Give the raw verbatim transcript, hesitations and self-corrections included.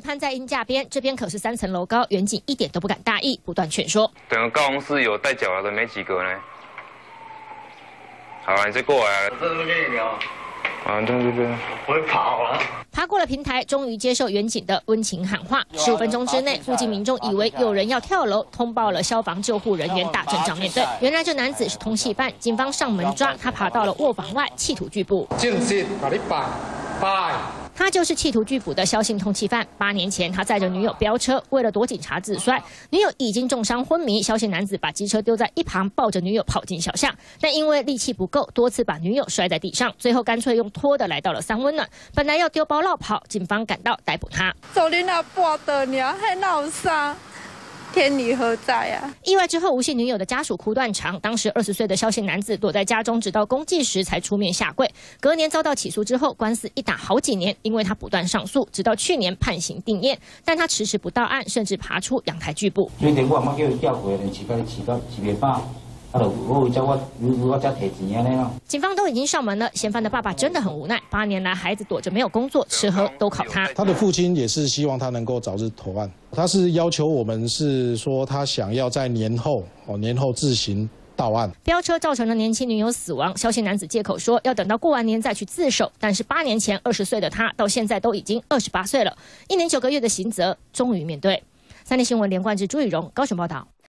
此攀在鹰架边，这边可是三层楼高，远景一点都不敢大意，不断劝说。整个高雄市有带脚镣的没几个呢。好啊，你再过来。我这边跟你聊。 啊，对对对，我会跑啊！爬过了平台，终于接受远景的温情喊话。十五分钟之内，附近民众以为有人要跳楼，通报了消防救护人员，大阵仗面对。原来这男子是通缉犯，警方上门抓他，爬到了卧房外，企图拒捕。他就是企图拒捕的萧姓通缉犯。八年前，他载着女友飙车，为了躲警察自摔，女友已经重伤昏迷。萧姓男子把机车丢在一旁，抱着女友跑进小巷，但因为力气不够，多次把女友摔在地上，最后干脆用拖的来到了三温暖。本来要丢包绕跑，警方赶到逮捕他。走你那半道呀，还闹啥？ 天理何在啊！意外之后，吴姓女友的家属哭断肠。当时二十岁的萧姓男子躲在家中，直到公祭时才出面下跪。隔年遭到起诉之后，官司一打好几年，因为他不断上诉，直到去年判刑定谳，但他迟迟不到案，甚至爬出阳台拒捕。最近我阿妈叫伊调过来，饲到饲到饲袂饱。 警方都已经上门了，嫌犯的爸爸真的很无奈。八年来，孩子躲着没有工作，吃喝都靠他。他的父亲也是希望他能够早日投案，他是要求我们是说他想要在年后哦年后自行。 到案，飙车造成了年轻女友死亡。萧姓男子借口说要等到过完年再去自首，但是八年前二十岁的他，到现在都已经二十八岁了，一年九个月的刑责终于面对。三立新闻连贯至朱雨荣，高雄报道。